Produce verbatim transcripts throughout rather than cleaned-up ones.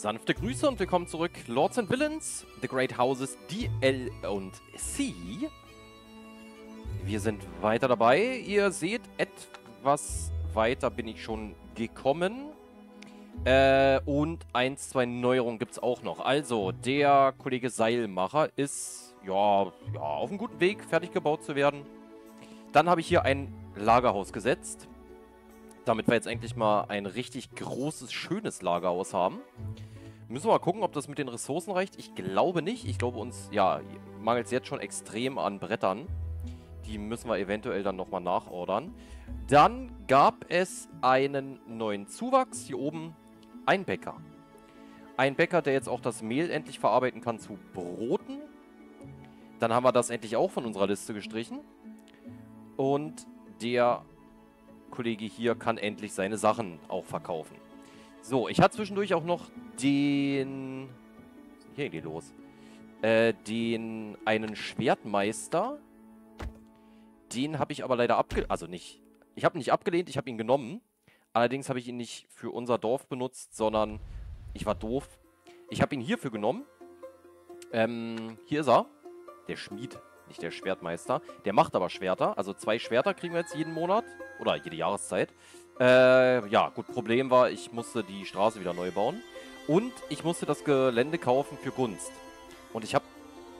Sanfte Grüße und willkommen zurück. Lords and Villains, The Great Houses, D L und C. Wir sind weiter dabei. Ihr seht, etwas weiter bin ich schon gekommen. Äh, und ein, zwei Neuerungen gibt es auch noch. Also, der Kollege Seilmacher ist ja, ja auf einem guten Weg, fertig gebaut zu werden. Dann habe ich hier ein Lagerhaus gesetzt, damit wir jetzt endlich mal ein richtig großes, schönes Lagerhaus haben. Müssen wir mal gucken, ob das mit den Ressourcen reicht. Ich glaube nicht. Ich glaube, uns ja, mangelt es jetzt schon extrem an Brettern. Die müssen wir eventuell dann nochmal nachordern. Dann gab es einen neuen Zuwachs. Hier oben ein Bäcker. Ein Bäcker, der jetzt auch das Mehl endlich verarbeiten kann zu Broten. Dann haben wir das endlich auch von unserer Liste gestrichen. Und der Kollege hier kann endlich seine Sachen auch verkaufen. So, ich hatte zwischendurch auch noch den... Hier geht los. Äh, den... einen Schwertmeister. Den habe ich aber leider abgelehnt. Also nicht... Ich habe ihn nicht abgelehnt, ich habe ihn genommen. Allerdings habe ich ihn nicht für unser Dorf benutzt, sondern... Ich war doof. Ich habe ihn hierfür genommen. Ähm, hier ist er. Der Schmied. Nicht der Schwertmeister. Der macht aber Schwerter. Also zwei Schwerter kriegen wir jetzt jeden Monat. Oder jede Jahreszeit. Äh, ja, gut. Problem war, ich musste die Straße wieder neu bauen. Und ich musste das Gelände kaufen für Gunst. Und ich habe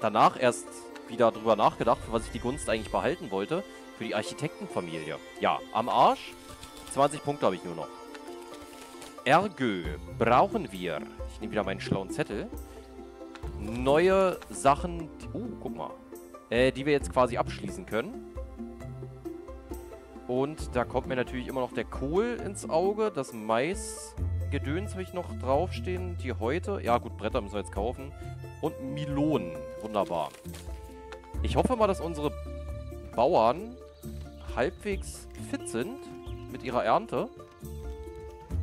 danach erst wieder drüber nachgedacht, für was ich die Gunst eigentlich behalten wollte. Für die Architektenfamilie. Ja, am Arsch. zwanzig Punkte habe ich nur noch. Ergo brauchen wir. Ich nehme wieder meinen schlauen Zettel. Neue Sachen. Uh, guck mal. Die wir jetzt quasi abschließen können. Und da kommt mir natürlich immer noch der Kohl ins Auge. Das Maisgedöns habe ich noch draufstehen. Die Häute. Ja gut, Bretter müssen wir jetzt kaufen. Und Melonen. Wunderbar. Ich hoffe mal, dass unsere Bauern halbwegs fit sind mit ihrer Ernte.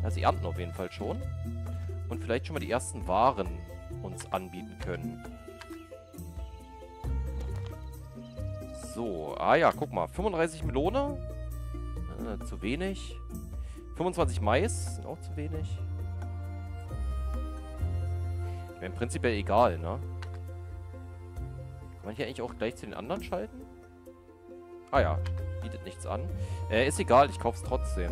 Also sie ernten auf jeden Fall schon. Und vielleicht schon mal die ersten Waren uns anbieten können. So, ah ja, guck mal, fünfunddreißig Melone, äh, zu wenig, fünfundzwanzig Mais, auch zu wenig. Wäre im Prinzip ja egal, ne? Kann man hier eigentlich auch gleich zu den anderen schalten? Ah ja, bietet nichts an. Äh, ist egal, ich kauf's trotzdem.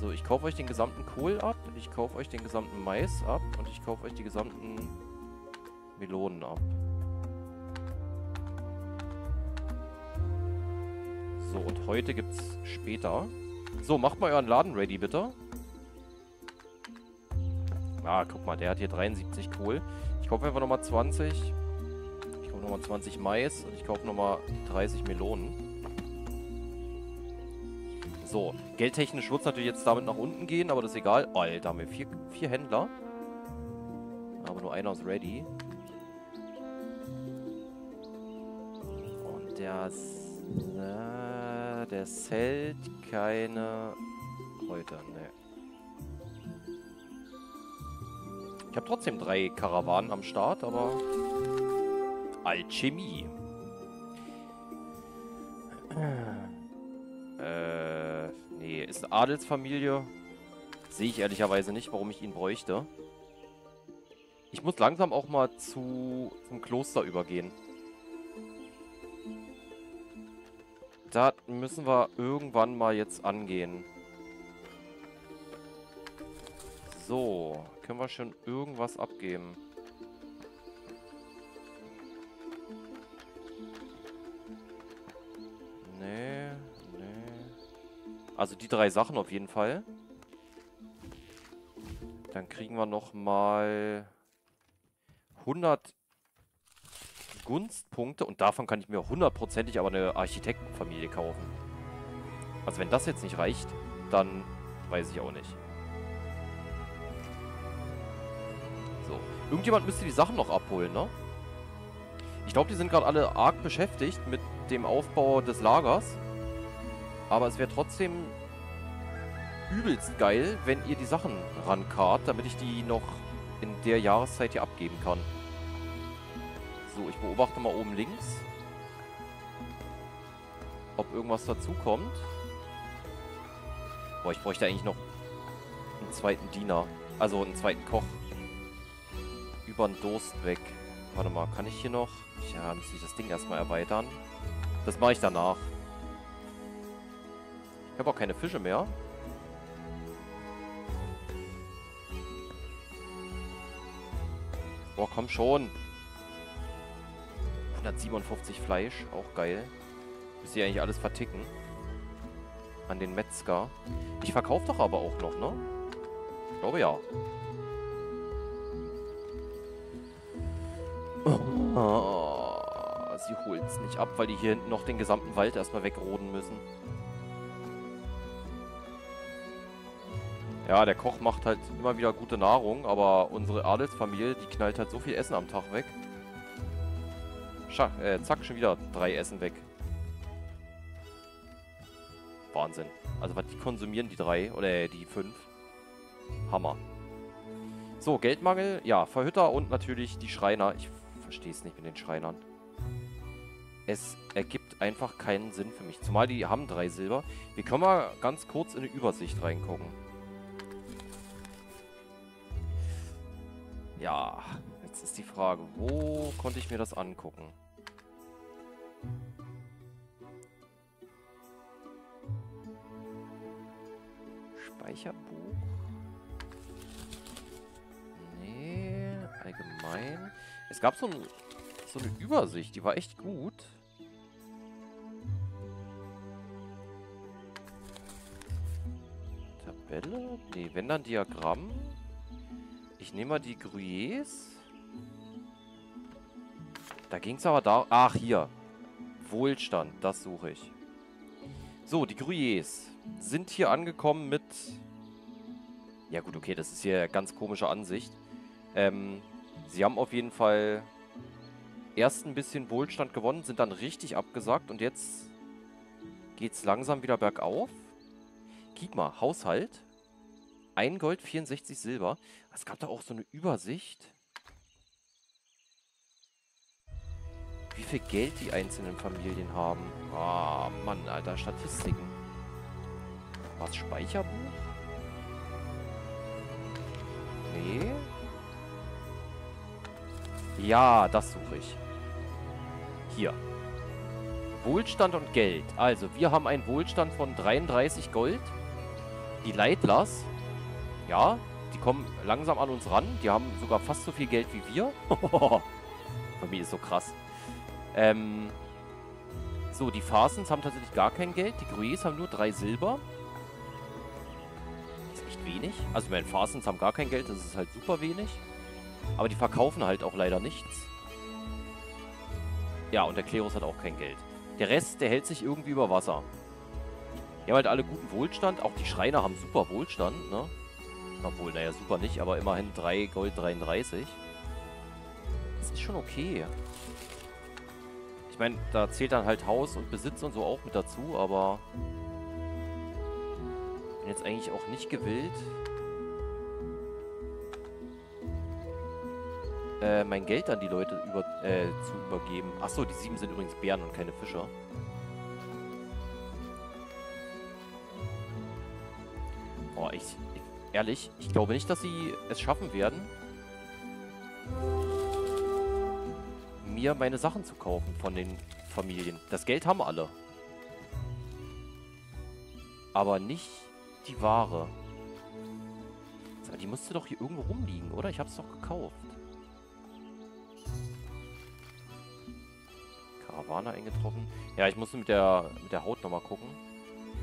So, ich kaufe euch den gesamten Kohl ab, ich kaufe euch den gesamten Mais ab und ich kaufe euch die gesamten Melonen ab. So, und heute gibt's später. So, macht mal euren Laden ready, bitte. Ah, guck mal, der hat hier dreiundsiebzig Kohl. Ich kaufe einfach nochmal zwanzig. Ich kaufe nochmal zwanzig Mais. Und ich kaufe nochmal dreißig Melonen. So, geldtechnisch wird's natürlich jetzt damit nach unten gehen, aber das ist egal. Alter, haben wir vier, vier Händler. Aber nur einer ist ready. Und der... Na, der zählt keine Kräuter, ne. Ich habe trotzdem drei Karawanen am Start, aber... Alchemie. Äh, nee, ist eine Adelsfamilie. Sehe ich ehrlicherweise nicht, warum ich ihn bräuchte. Ich muss langsam auch mal zu, zum Kloster übergehen. Da müssen wir irgendwann mal jetzt angehen. So, können wir schon irgendwas abgeben? Nee, nee. Also die drei Sachen auf jeden Fall. Dann kriegen wir nochmal hundert... Gunstpunkte und davon kann ich mir hundertprozentig aber eine Architektenfamilie kaufen. Also wenn das jetzt nicht reicht, dann weiß ich auch nicht. So. Irgendjemand müsste die Sachen noch abholen, ne? Ich glaube, die sind gerade alle arg beschäftigt mit dem Aufbau des Lagers. Aber es wäre trotzdem übelst geil, wenn ihr die Sachen rankarrt, damit ich die noch in der Jahreszeit hier abgeben kann. So, ich beobachte mal oben links, ob irgendwas dazukommt. Boah, ich bräuchte eigentlich noch einen zweiten Diener, also einen zweiten Koch. über den Durst weg. Warte mal, kann ich hier noch? Ja, müsste ich das Ding erstmal erweitern. Das mache ich danach. Ich habe auch keine Fische mehr. Boah, komm schon. hundertsiebenundfünfzig Fleisch, auch geil. Müsste ich eigentlich alles verticken. An den Metzger. Ich verkaufe doch aber auch noch, ne? Ich glaube ja. Oh, sie holt's nicht ab, weil die hier hinten noch den gesamten Wald erstmal wegroden müssen. Ja, der Koch macht halt immer wieder gute Nahrung, aber unsere Adelsfamilie, die knallt halt so viel Essen am Tag weg. Schach, äh, zack, schon wieder drei Essen weg. Wahnsinn. Also was die konsumieren, die drei, oder äh, die fünf. Hammer. So, Geldmangel, ja, Verhütter und natürlich die Schreiner. Ich verstehe es nicht mit den Schreinern. Es ergibt einfach keinen Sinn für mich. Zumal die haben drei Silber. Wir können mal ganz kurz in eine Übersicht reingucken. Ja, jetzt ist die Frage, wo konnte ich mir das angucken? Speicherbuch? Nee, allgemein. Es gab so, ein, so eine Übersicht, die war echt gut. Tabelle? Nee, wenn dann Diagramm. Ich nehme mal die Gruyères. Da ging es aber da... Ach, hier. Wohlstand, das suche ich. So, die Gruyères sind hier angekommen mit... Ja gut, okay, das ist hier eine ganz komische Ansicht. Ähm, sie haben auf jeden Fall erst ein bisschen Wohlstand gewonnen, sind dann richtig abgesackt und jetzt geht's langsam wieder bergauf. Guck mal, Haushalt. ein Gold, vierundsechzig Silber. Es gab da auch so eine Übersicht. Wie viel Geld die einzelnen Familien haben. Ah, Mann, Alter, Statistiken. Was, Speicherbuch? Nee. Ja, das suche ich. Hier. Wohlstand und Geld. Also, wir haben einen Wohlstand von dreiunddreißig Gold. Die Leitlers... Ja, die kommen langsam an uns ran. Die haben sogar fast so viel Geld wie wir. Familie ist so krass. Ähm, so, die Phasen haben tatsächlich gar kein Geld. Die Gruyères haben nur drei Silber. Das ist echt wenig. Also, ich meine, Phasen haben gar kein Geld. Das ist halt super wenig. Aber die verkaufen halt auch leider nichts. Ja, und der Klerus hat auch kein Geld. Der Rest, der hält sich irgendwie über Wasser. Die haben halt alle guten Wohlstand. Auch die Schreiner haben super Wohlstand, ne? Obwohl, naja, super nicht, aber immerhin drei Gold dreiunddreißig. Das ist schon okay. Ich meine, da zählt dann halt Haus und Besitz und so auch mit dazu, aber... Bin jetzt eigentlich auch nicht gewillt, äh, mein Geld an die Leute über, äh, zu übergeben. Achso, die sieben sind übrigens Bären und keine Fischer. Oh, ich... ich Ehrlich, ich glaube nicht, dass sie es schaffen werden, mir meine Sachen zu kaufen von den Familien. Das Geld haben alle. Aber nicht die Ware. Die musste doch hier irgendwo rumliegen, oder? Ich habe es doch gekauft. Karawane eingetroffen. Ja, ich muss mit der, mit der Haut nochmal gucken.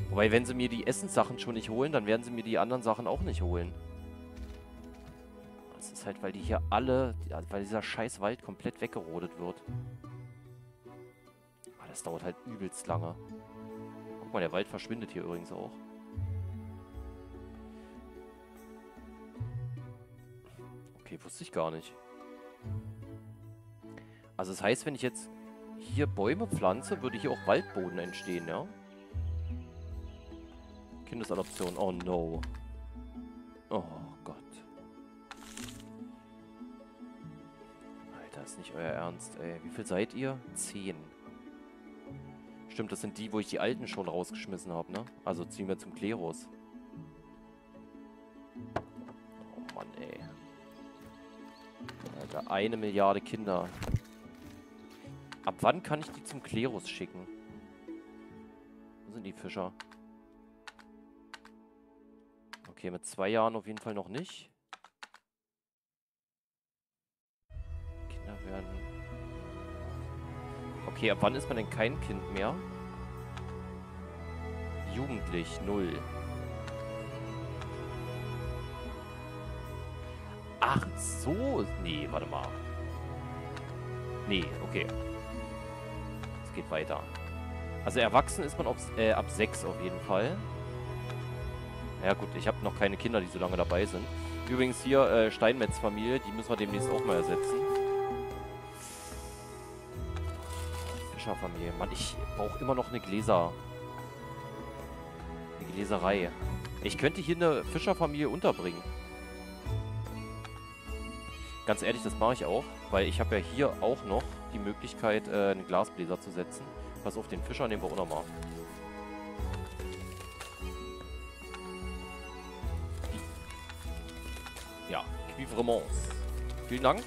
Wobei, wenn sie mir die Essenssachen schon nicht holen, dann werden sie mir die anderen Sachen auch nicht holen. Das ist halt, weil die hier alle, weil dieser scheiß Wald komplett weggerodet wird. Aber das dauert halt übelst lange. Guck mal, der Wald verschwindet hier übrigens auch. Okay, wusste ich gar nicht. Also das heißt, wenn ich jetzt hier Bäume pflanze, würde hier auch Waldboden entstehen, ja? Kindesadoption. Oh no. Oh Gott. Alter, ist nicht euer Ernst, ey. Wie viel seid ihr? Zehn. Stimmt, das sind die, wo ich die Alten schon rausgeschmissen habe, ne? Also ziehen wir zum Klerus. Oh Mann, ey. Alter, eine Milliarde Kinder. Ab wann kann ich die zum Klerus schicken? Wo sind die Fischer? Okay, mit zwei Jahren auf jeden Fall noch nicht. Kinder werden... Okay, ab wann ist man denn kein Kind mehr? Jugendlich, null. Ach so, nee, warte mal. Nee, okay. Es geht weiter. Also erwachsen ist man auf, äh, ab sechs auf jeden Fall. Ja gut, ich habe noch keine Kinder, die so lange dabei sind. Übrigens hier äh, Steinmetzfamilie, die müssen wir demnächst auch mal ersetzen. Fischerfamilie. Mann, ich brauche immer noch eine Gläser. Eine Gläserei. Ich könnte hier eine Fischerfamilie unterbringen. Ganz ehrlich, das mache ich auch, weil ich habe ja hier auch noch die Möglichkeit, äh, einen Glasbläser zu setzen. Pass auf, den Fischer nehmen wir auch nochmal. Ja, Cuivrements. Vielen Dank.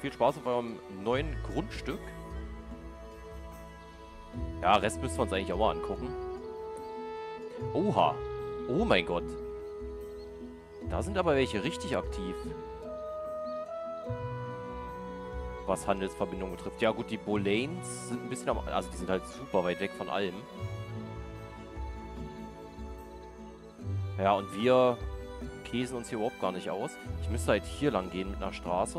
Viel Spaß auf eurem neuen Grundstück. Ja, Rest müssen wir uns eigentlich auch mal angucken. Oha. Oh mein Gott. Da sind aber welche richtig aktiv. Was Handelsverbindungen betrifft. Ja gut, die Boleyns sind ein bisschen am... Also die sind halt super weit weg von allem. Ja, und wir käsen uns hier überhaupt gar nicht aus. Ich müsste halt hier lang gehen mit einer Straße.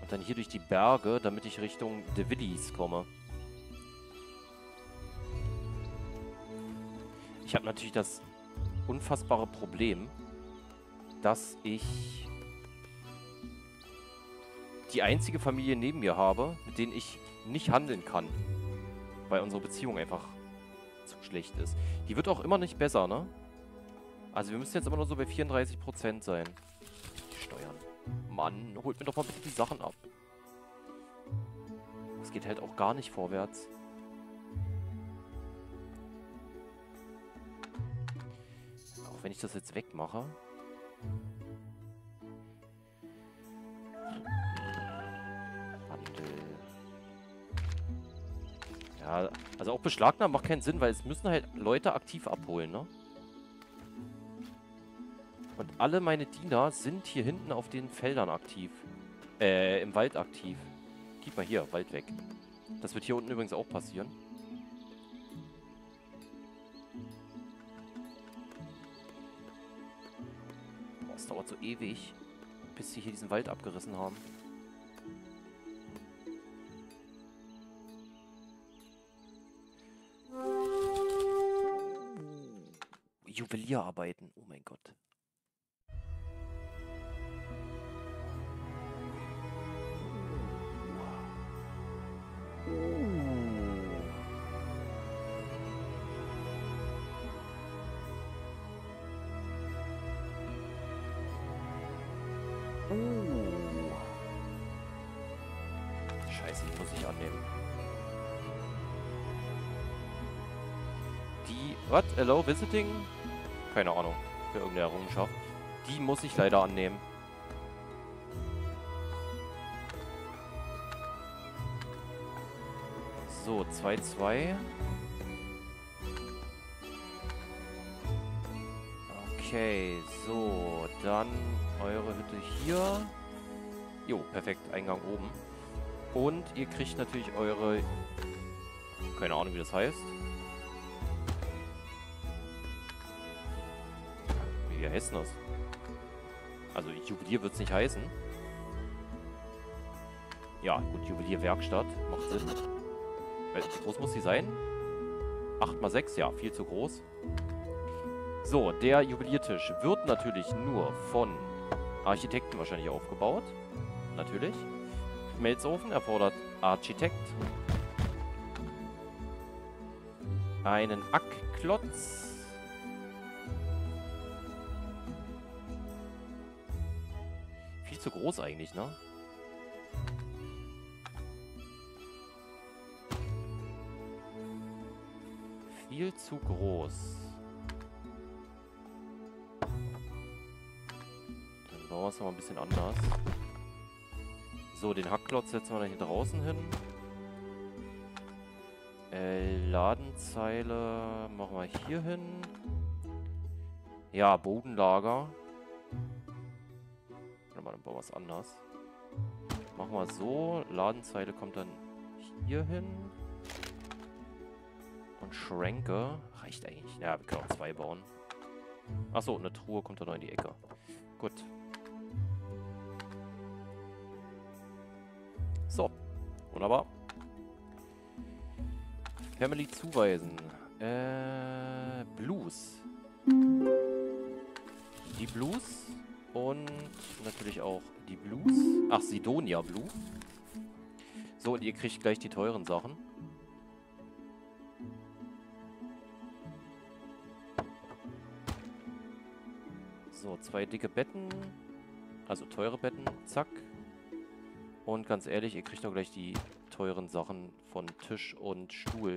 Und dann hier durch die Berge, damit ich Richtung DeVillies komme. Ich habe natürlich das unfassbare Problem, dass ich... die einzige Familie neben mir habe, mit denen ich nicht handeln kann. Weil unsere Beziehung einfach zu schlecht ist. Die wird auch immer nicht besser, ne? Also wir müssen jetzt immer nur so bei vierunddreißig Prozent sein. Steuern. Mann, holt mir doch mal bitte die Sachen ab. Das geht halt auch gar nicht vorwärts. Auch wenn ich das jetzt wegmache... Ja, also auch beschlagnahmen macht keinen Sinn, weil es müssen halt Leute aktiv abholen, ne? Und alle meine Diener sind hier hinten auf den Feldern aktiv. Äh, im Wald aktiv. Gib mal hier, Wald weg. Das wird hier unten übrigens auch passieren. Boah, es dauert so ewig, bis sie hier diesen Wald abgerissen haben. Juwelierarbeiten. Oh mein Gott. Scheiße, die muss ich annehmen. Die... What? Hello, visiting? Keine Ahnung, für irgendeine Errungenschaft. Die muss ich leider annehmen. So, zwei zwei. Okay, so, dann eure Hütte hier. Jo, perfekt, Eingang oben. Und ihr kriegt natürlich eure... Keine Ahnung, wie das heißt. Heißen das? Also Juwelier wird es nicht heißen. Ja, gut, Juwelierwerkstatt. Macht Sinn. Wie groß muss sie sein? acht mal sechs, ja, viel zu groß. So, der Juweliertisch wird natürlich nur von Architekten wahrscheinlich aufgebaut. Natürlich. Schmelzofen erfordert Architekt. Einen Hackklotz. Zu groß eigentlich, ne? Viel zu groß. Dann Machen wir es nochmal ein bisschen anders. So, den Hackklotz setzen wir da hier draußen hin. Äh, Ladenzeile machen wir hier hin. Ja, Bodenlager. Warte mal, dann bauen wir es anders. Machen wir es so. Ladenzeile kommt dann hier hin. Und Schränke. Reicht eigentlich. Ja, wir können auch zwei bauen. Achso, eine Truhe kommt da noch in die Ecke. Gut. So. Wunderbar. Family zuweisen. Äh, Blues. Die Blues. Und natürlich auch die Blues. Ach, Sidonia Blue. So, und ihr kriegt gleich die teuren Sachen. So, zwei dicke Betten. Also teure Betten. Zack. Und ganz ehrlich, ihr kriegt auch gleich die teuren Sachen von Tisch und Stuhl.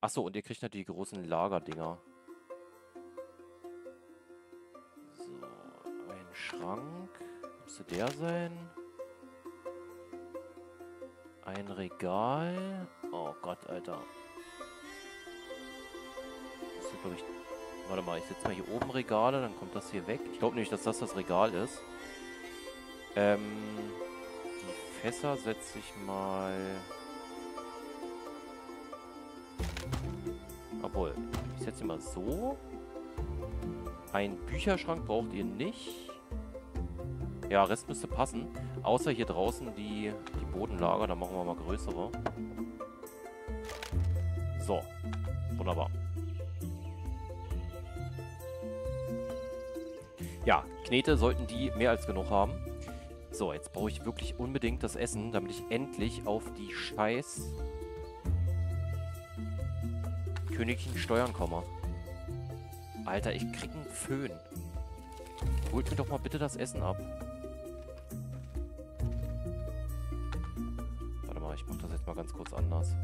Achso, und ihr kriegt noch die großen Lagerdinger. So, ein Schrank. Müsste der sein. Ein Regal. Oh Gott, Alter. Ich, warte mal, ich setze mal hier oben Regale, dann kommt das hier weg. Ich glaube nicht, dass das das Regal ist. Ähm, die Fässer setze ich mal... Obwohl, ich setze sie mal so. Ein Bücherschrank braucht ihr nicht. Ja, Rest müsste passen. Außer hier draußen die, die Bodenlager, da machen wir mal größere. So, wunderbar. Ja, Knete sollten die mehr als genug haben. So, jetzt brauche ich wirklich unbedingt das Essen, damit ich endlich auf die scheiß Königlichen Steuern komme. Alter, ich krieg einen Föhn. Holt mir doch mal bitte das Essen ab. Warte mal, ich mache das jetzt mal ganz kurz anders.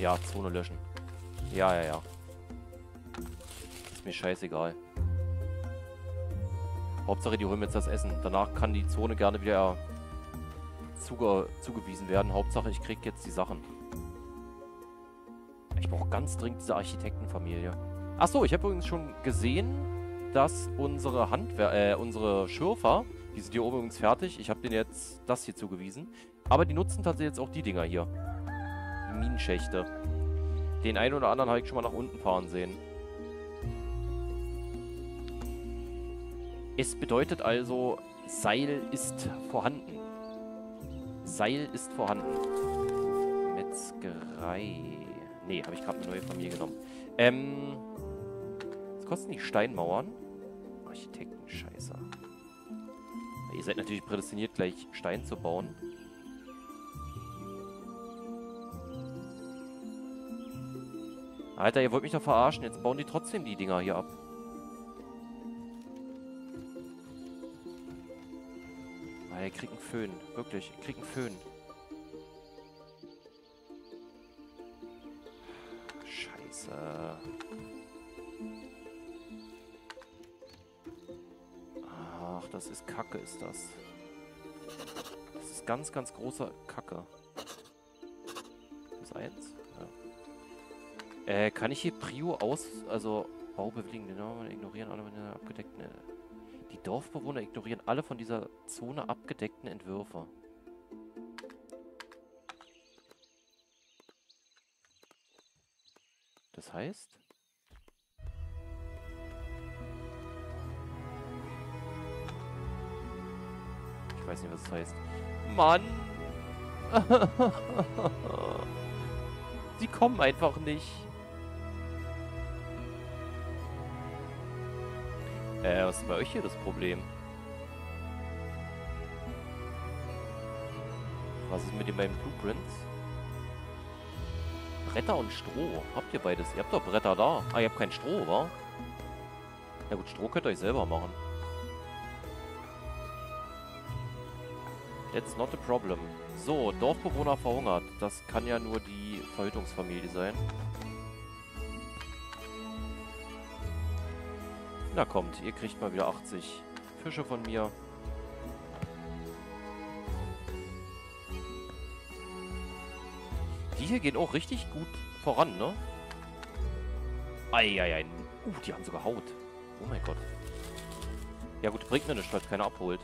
Ja, Zone löschen. Ja, ja, ja. Ist mir scheißegal. Hauptsache, die holen jetzt das Essen. Danach kann die Zone gerne wieder zuge zugewiesen werden. Hauptsache, ich krieg jetzt die Sachen. Ich brauche ganz dringend diese Architektenfamilie. Achso, ich habe übrigens schon gesehen, dass unsere Handwer äh, unsere Schürfer, die sind hier oben übrigens fertig. Ich habe denen jetzt das hier zugewiesen. Aber die nutzen tatsächlich jetzt auch die Dinger hier. Die Minenschächte. Den einen oder anderen habe ich schon mal nach unten fahren sehen. Es bedeutet also, Seil ist vorhanden. Seil ist vorhanden. Metzgerei. Nee, habe ich gerade eine neue Familie genommen. Ähm. Was kosten die Steinmauern? Architektenscheiße. Ihr seid natürlich prädestiniert, gleich Stein zu bauen. Alter, ihr wollt mich doch verarschen. Jetzt bauen die trotzdem die Dinger hier ab. Alter, ihr kriegt einen Föhn. Wirklich, ihr kriegt einen Föhn. Scheiße. Ach, das ist Kacke, ist das. Das ist ganz, ganz große Kacke. Das ist eins. Äh, kann ich hier Prio aus... Also, Baubewilligung, genau, ignorieren alle von dieser abgedeckten... Die Dorfbewohner ignorieren alle von dieser Zone abgedeckten Entwürfe. Das heißt... Ich weiß nicht, was das heißt. Mann! Sie kommen einfach nicht. Äh, was ist bei euch hier das Problem? Was ist mit den beiden Blueprints? Bretter und Stroh. Habt ihr beides? Ihr habt doch Bretter da. Ah, ihr habt kein Stroh, wa? Ja gut, Stroh könnt ihr euch selber machen. That's not a problem. So, Dorfbewohner verhungert. Das kann ja nur die Verhüttungsfamilie sein. Na kommt, ihr kriegt mal wieder achtzig Fische von mir. Die hier gehen auch richtig gut voran, ne? Eieiei. Uh, die haben sogar Haut. Oh mein Gott. Ja gut, bringt mir nichts, weil keiner abholt.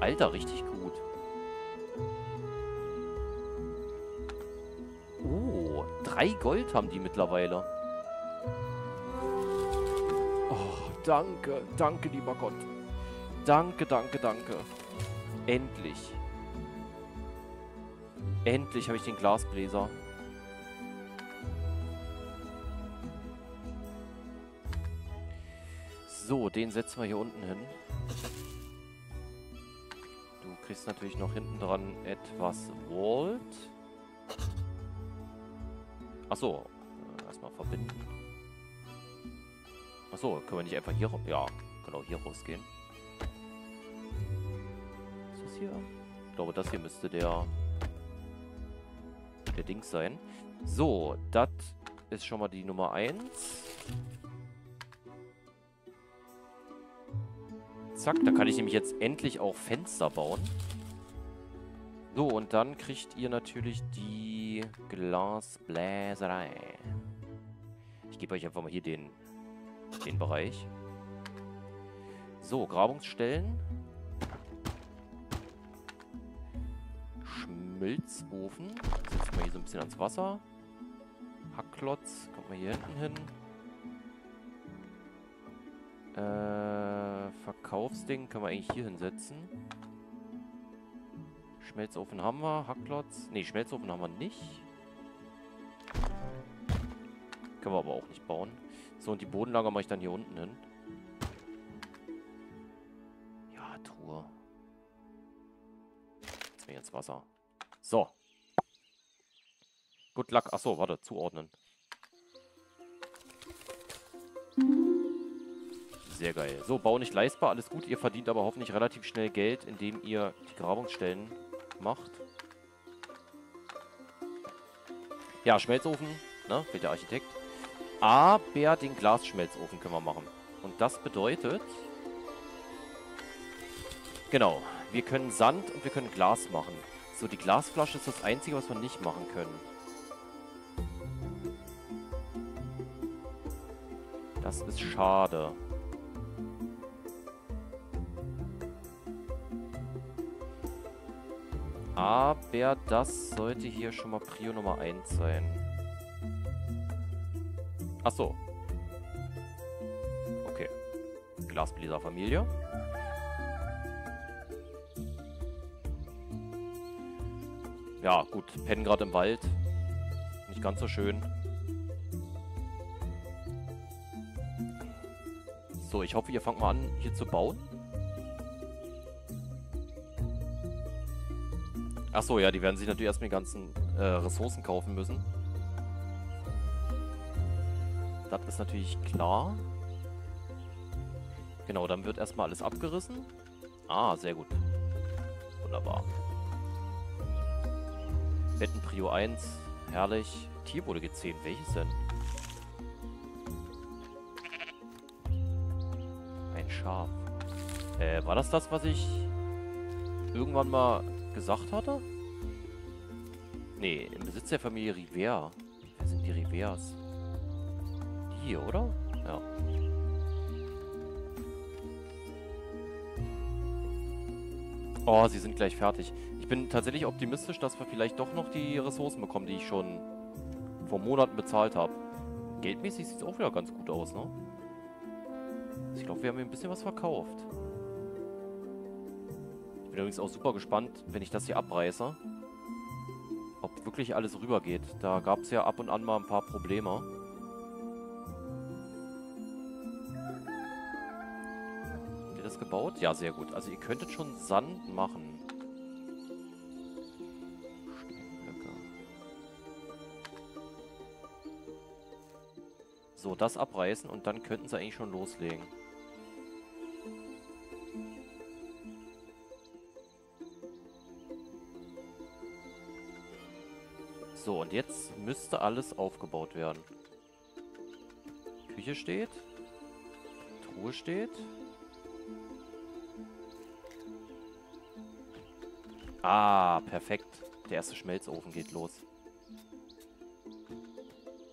Alter, richtig gut. Oh, drei Gold haben die mittlerweile. Oh, danke, danke, lieber Gott. Danke, danke, danke. Endlich. Endlich habe ich den Glasbläser. So, den setzen wir hier unten hin. Du kriegst natürlich noch hinten dran etwas Wald. Achso, erstmal verbinden. Achso, können wir nicht einfach hier... Ja, können auch hier rausgehen. Ist das hier? Ich glaube, das hier müsste der... der Dings sein. So, das ist schon mal die Nummer eins. Zack, da kann ich nämlich jetzt endlich auch Fenster bauen. So, und dann kriegt ihr natürlich die Glasbläserei. Ich gebe euch einfach mal hier den, den Bereich. So, Grabungsstellen. Schmelzofen. Setzen wir hier so ein bisschen ans Wasser. Hackklotz. Kommt mal hier hinten hin. Äh, Verkaufsding können wir eigentlich hier hinsetzen. Schmelzofen haben wir, Hackklotz. Ne, Schmelzofen haben wir nicht. Können wir aber auch nicht bauen. So, und die Bodenlager mache ich dann hier unten hin. Ja, Truhe. Jetzt mir ins Wasser. So. Good luck. Achso, warte, zuordnen. Sehr geil. So, Bau nicht leistbar, alles gut. Ihr verdient aber hoffentlich relativ schnell Geld, indem ihr die Grabungsstellen macht. Ja, Schmelzofen, ne, fehlt der Architekt. Aber den Glasschmelzofen können wir machen. Und das bedeutet... Genau, wir können Sand und wir können Glas machen. So, die Glasflasche ist das Einzige, was wir nicht machen können. Das ist schade. Aber das sollte hier schon mal Prio Nummer eins sein. Achso. Okay. Glasbläserfamilie. Ja, gut. Pennen gerade im Wald. Nicht ganz so schön. So, ich hoffe, ihr fangt mal an, hier zu bauen. Achso, ja, die werden sich natürlich erstmal die ganzen äh, Ressourcen kaufen müssen. Das ist natürlich klar. Genau, dann wird erstmal alles abgerissen. Ah, sehr gut. Wunderbar. Betten Prio eins. Herrlich. Tier wurde gezähmt. Welches denn? Ein Schaf. Äh, war das das, was ich irgendwann mal... gesagt hatte? Ne, im Besitz der Familie Rivera. Wer sind die Riveras? Die hier, oder? Ja. Oh, sie sind gleich fertig. Ich bin tatsächlich optimistisch, dass wir vielleicht doch noch die Ressourcen bekommen, die ich schon vor Monaten bezahlt habe. Geldmäßig sieht es auch wieder ganz gut aus, ne? Ich glaube, wir haben hier ein bisschen was verkauft. Ich bin übrigens auch super gespannt, wenn ich das hier abreiße, ob wirklich alles rüber geht. Da gab es ja ab und an mal ein paar Probleme. Habt ihr das gebaut? Ja, sehr gut. Also ihr könntet schon Sand machen. Steinblöcke. So, das abreißen und dann könnten sie eigentlich schon loslegen. So, und jetzt müsste alles aufgebaut werden. Küche steht. Truhe steht. Ah, perfekt. Der erste Schmelzofen geht los.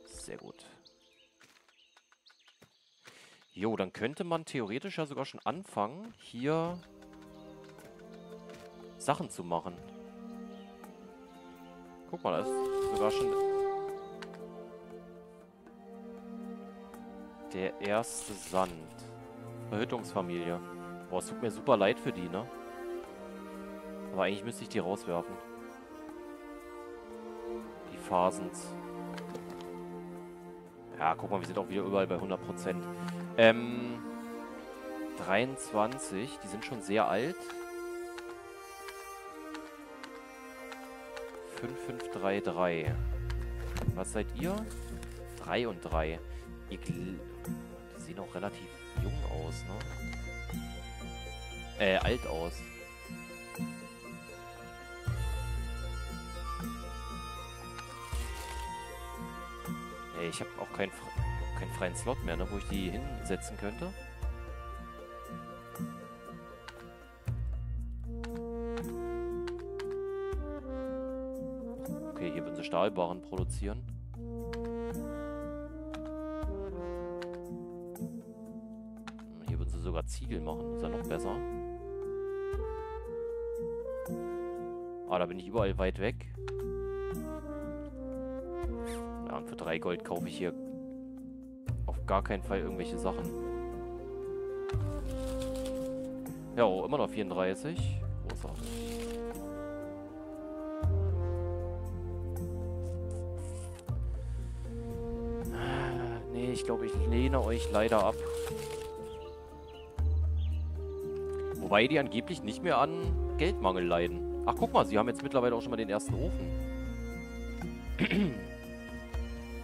Sehr gut. Jo, dann könnte man theoretisch ja sogar schon anfangen, hier Sachen zu machen. Guck mal, da ist sogar schon der erste Sand. Verhüttungsfamilie. Boah, es tut mir super leid für die, ne? Aber eigentlich müsste ich die rauswerfen. Die Phasens. Ja, guck mal, wir sind auch wieder überall bei hundert Prozent. Ähm, dreiundzwanzig, die sind schon sehr alt. fünf fünf drei drei. Was seid ihr? drei und drei. Ihr gl- die sehen auch relativ jung aus, ne? Äh, alt aus. Ey, ich habe auch keinen, keinen freien Slot mehr, ne? Wo ich die hinsetzen könnte. Stahlbarren produzieren. Hier würden sie sogar Ziegel machen, ist ja noch besser. Ah, da bin ich überall weit weg. Ja, und für drei Gold kaufe ich hier auf gar keinen Fall irgendwelche Sachen. Ja, oh, immer noch vierunddreißig. Großartig. Ich glaube, ich lehne euch leider ab. Wobei die angeblich nicht mehr an Geldmangel leiden. Ach, guck mal, sie haben jetzt mittlerweile auch schon mal den ersten Ofen.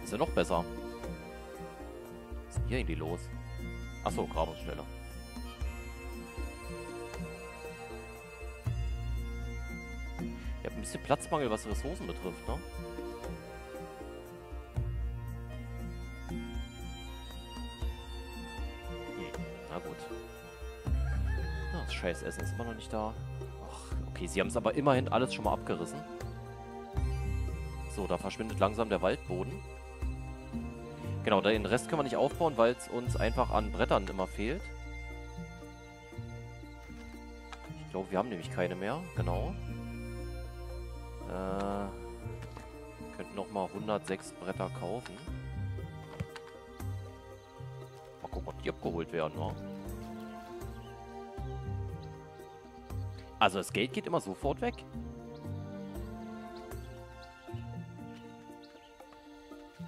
Ist ja noch besser. Was ist hier irgendwie los? Achso, Grabungsstelle. Ihr habt ein bisschen Platzmangel, was Ressourcen betrifft, ne? Scheiß Essen ist immer noch nicht da. Ach, okay, sie haben es aber immerhin alles schon mal abgerissen. So, da verschwindet langsam der Waldboden. Genau, den Rest können wir nicht aufbauen, weil es uns einfach an Brettern immer fehlt. Ich glaube, wir haben nämlich keine mehr. Genau. Äh, könnten nochmal hundertsechs Bretter kaufen. Mal gucken, ob die abgeholt werden, ne? Also das Geld geht immer sofort weg.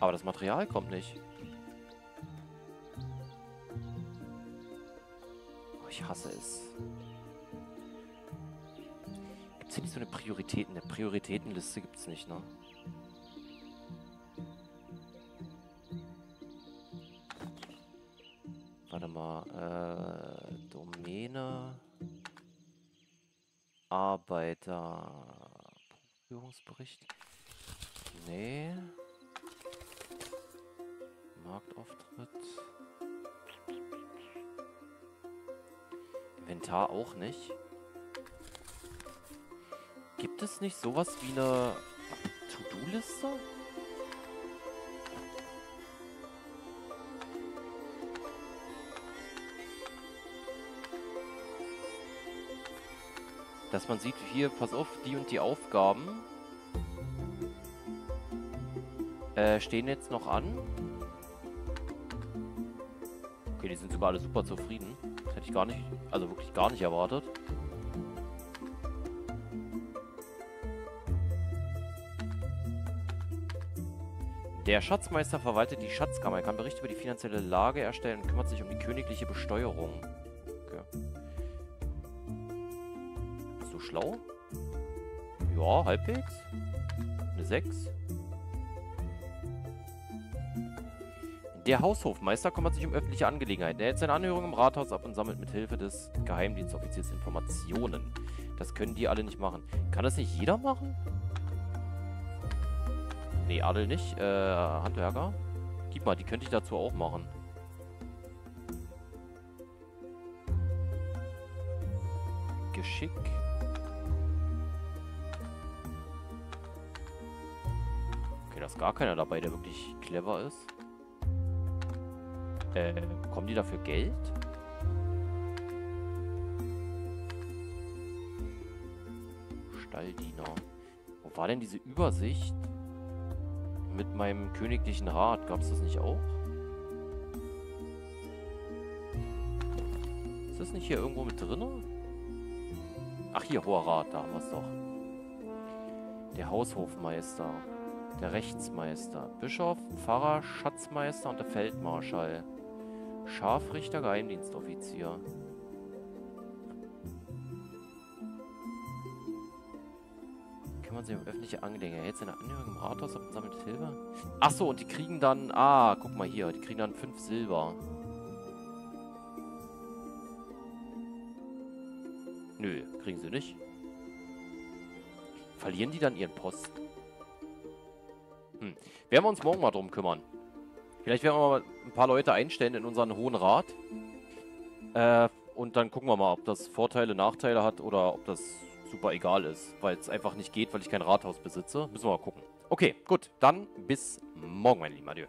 Aber das Material kommt nicht. Oh, ich hasse es. Gibt es hier nicht so eine Prioritäten? Eine Prioritätenliste gibt es nicht, ne? Warte mal. Äh, Domäne. Arbeiter. Buchführungsbericht. Nee. Marktauftritt. Inventar auch nicht. Gibt es nicht sowas wie eine To-Do-Liste? Dass man sieht, hier, pass auf, die und die Aufgaben äh, stehen jetzt noch an. Okay, die sind sogar alle super zufrieden. Das hätte ich gar nicht, also wirklich gar nicht erwartet. Der Schatzmeister verwaltet die Schatzkammer. Er kann Berichte über die finanzielle Lage erstellen und kümmert sich um die königliche Besteuerung. Schlau? Ja, halbwegs. Eine sechs. Der Haushofmeister kümmert sich um öffentliche Angelegenheiten. Er hält seine Anhörung im Rathaus ab und sammelt mit Hilfe des Geheimdienstoffiziers Informationen. Das können die alle nicht machen. Kann das nicht jeder machen? Nee, Adel nicht. Äh, Handwerker. Gib mal, die könnte ich dazu auch machen. Geschick. Okay, da ist gar keiner dabei, der wirklich clever ist. Äh, bekommen die dafür Geld? Stalldiener. Wo war denn diese Übersicht? Mit meinem königlichen Rat, gab es das nicht auch? Ist das nicht hier irgendwo mit drin? Ach hier, Hoher Rat, da haben wir es doch. Der Haushofmeister, der Rechtsmeister, Bischof, Pfarrer, Schatzmeister und der Feldmarschall. Scharfrichter, Geheimdienstoffizier. Man sich um öffentliche Angelegenheiten. Jetzt eine Anhörung im Rathaus und sammelt Silber. Achso, und die kriegen dann. Ah, guck mal hier. Die kriegen dann fünf Silber. Nö, kriegen sie nicht. Verlieren die dann ihren Posten? Hm. Werden wir uns morgen mal drum kümmern. Vielleicht werden wir mal ein paar Leute einstellen in unseren Hohen Rat. Äh, und dann gucken wir mal, ob das Vorteile, Nachteile hat oder ob das super egal ist, weil es einfach nicht geht, weil ich kein Rathaus besitze. Müssen wir mal gucken. Okay, gut, dann bis morgen, mein Lieber. Adieu.